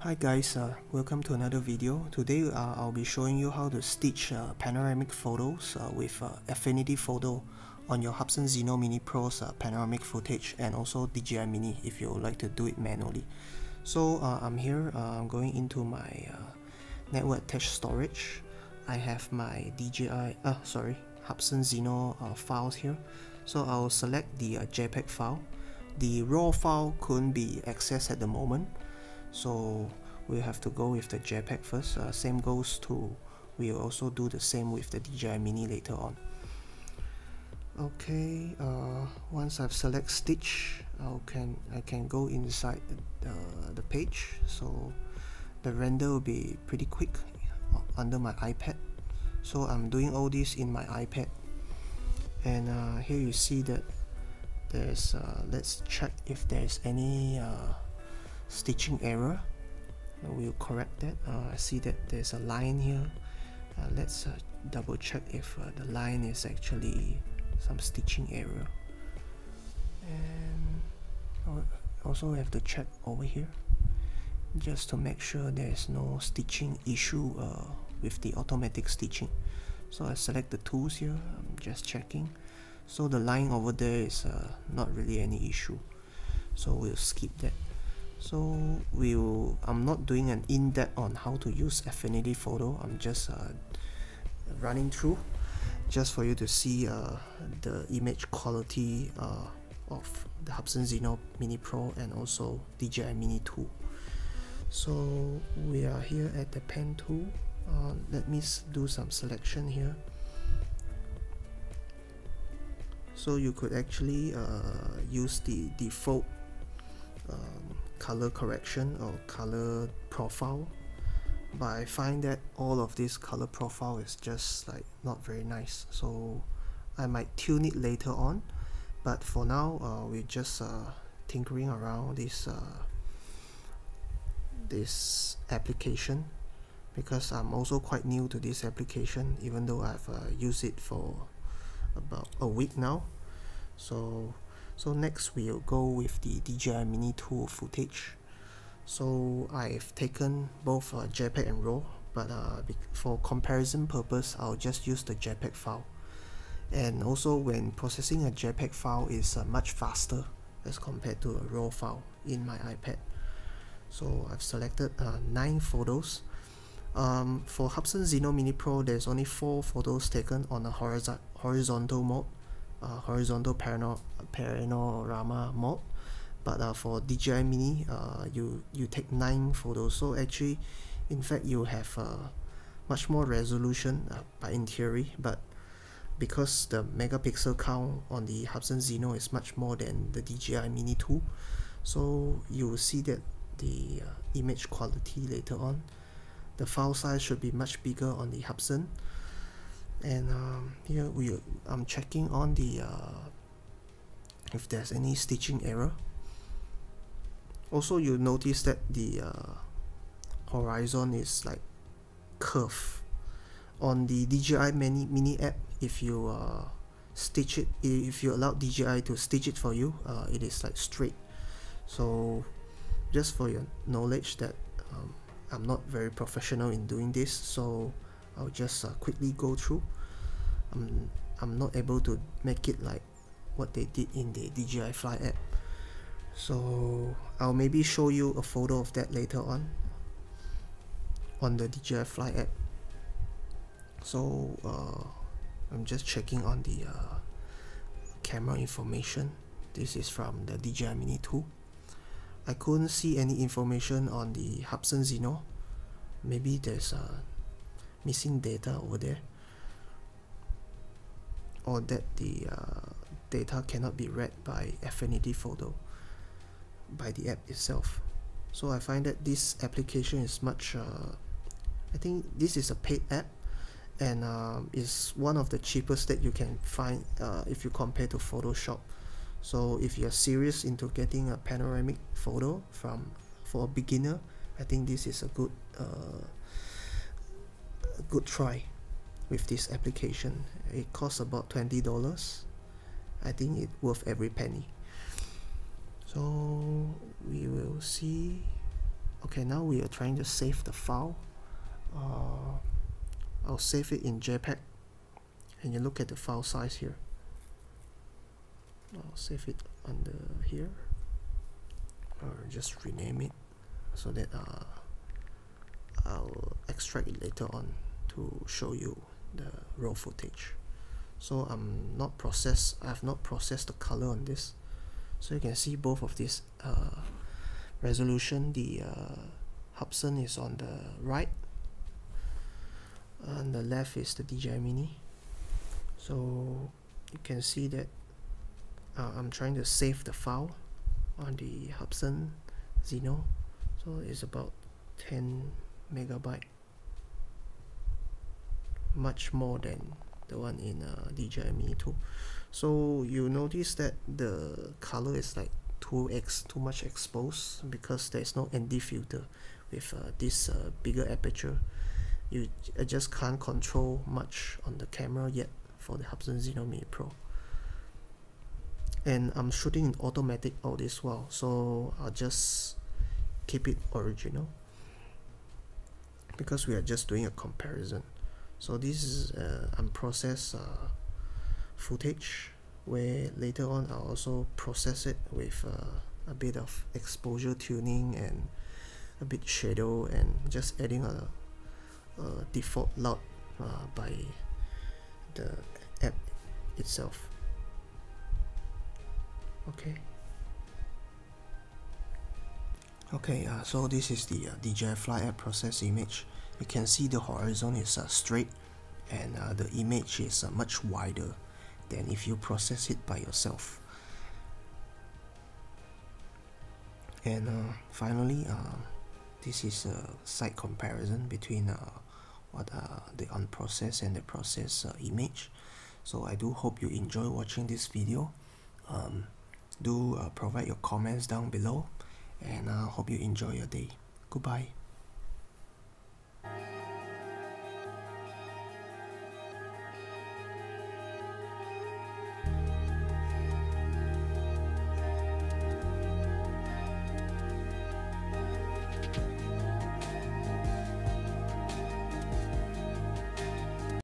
Hi guys, welcome to another video. Today I'll be showing you how to stitch panoramic photos with Affinity Photo on your Hubsan Zino Mini Pro's panoramic footage, and also DJI Mini if you would like to do it manually. So I'm here, I'm going into my network attached storage. I have my Hubsan Zino files here. So I'll select the JPEG file. The RAW file couldn't be accessed at the moment, so we'll have to go with the JPEG first. Same goes to, we'll also do the same with the DJI Mini later on. Okay, once I've select stitch, I can go inside the page, so the render will be pretty quick under my iPad. So I'm doing all this in my iPad, and here you see that there's let's check if there's any stitching error. We'll correct that. I see that there's a line here. Let's double check if the line is actually some stitching error, and also have to check over here just to make sure there's no stitching issue with the automatic stitching. So I select the tools here, I'm just checking. So the line over there is not really any issue, so we'll skip that. So I'm not doing an in-depth on how to use Affinity Photo. I'm just running through just for you to see the image quality of the Hubsan Zino Mini Pro and also DJI Mini 2. So we are here at the pen tool. Let me do some selection here. So you could actually use the default color correction or color profile, but I find that all of this color profile is just like not very nice, so I might tune it later on. But for now we're just tinkering around this application, because I'm also quite new to this application, even though I've used it for about a week now. So next we'll go with the DJI Mini 2 footage. So I've taken both JPEG and RAW, but for comparison purpose I'll just use the JPEG file. And also, when processing a JPEG file is much faster as compared to a RAW file in my iPad. So I've selected 9 photos. For Hubsan Zino Mini Pro there's only 4 photos taken on a horizontal mode. Horizontal panorama mode, but for DJI Mini you take 9 photos, so actually in fact you have much more resolution in theory, but because the megapixel count on the Hubsan Zino is much more than the DJI Mini 2, so you will see that the image quality later on. The file size should be much bigger on the Hubsan. And here I'm checking on the if there's any stitching error. Also, you notice that the horizon is like curved. On the DJI Mini app, if you stitch it, if you allow DJI to stitch it for you, it is like straight. So just for your knowledge that I'm not very professional in doing this, so I'll just quickly go through. I'm not able to make it like what they did in the DJI Fly app, so I'll maybe show you a photo of that later on the DJI Fly app. So I'm just checking on the camera information. This is from the DJI Mini 2. I couldn't see any information on the Hubsan Zino. Maybe there's missing data over there, or that the data cannot be read by Affinity Photo, by the app itself. So I find that this application is much I think this is a paid app, and is one of the cheapest that you can find if you compare to Photoshop. So if you're serious into getting a panoramic photo for a beginner, I think this is a good try with this application. It costs about $20. I think it's worth every penny. So we will see Okay, now we are trying to save the file. I'll save it in JPEG, and you look at the file size here. I'll save it under here, or just rename it so that I'll extract it later on to show you the raw footage. So I have not processed the color on this, so you can see both of these resolution. The Hubsan is on the right, on the left is the DJI Mini. So you can see that I'm trying to save the file on the Hubsan Zino, so it's about 10 megabyte, much more than the one in DJI Mini 2. So you notice that the color is like 2x too much exposed because there is no ND filter. With this bigger aperture, you just can't control much on the camera yet for the Hubsan Zino Mini Pro. And I'm shooting in automatic all this while, so I'll just keep it original because we are just doing a comparison. So this is unprocessed footage, where later on I'll also process it with a bit of exposure tuning and a bit shadow, and just adding a default LUT by the app itself. Okay, so this is the DJI Fly app process image. You can see the horizon is straight, and the image is much wider than if you process it by yourself. And finally, this is a side comparison between the unprocessed and the processed image. So I do hope you enjoy watching this video. Do provide your comments down below, and I hope you enjoy your day. Goodbye.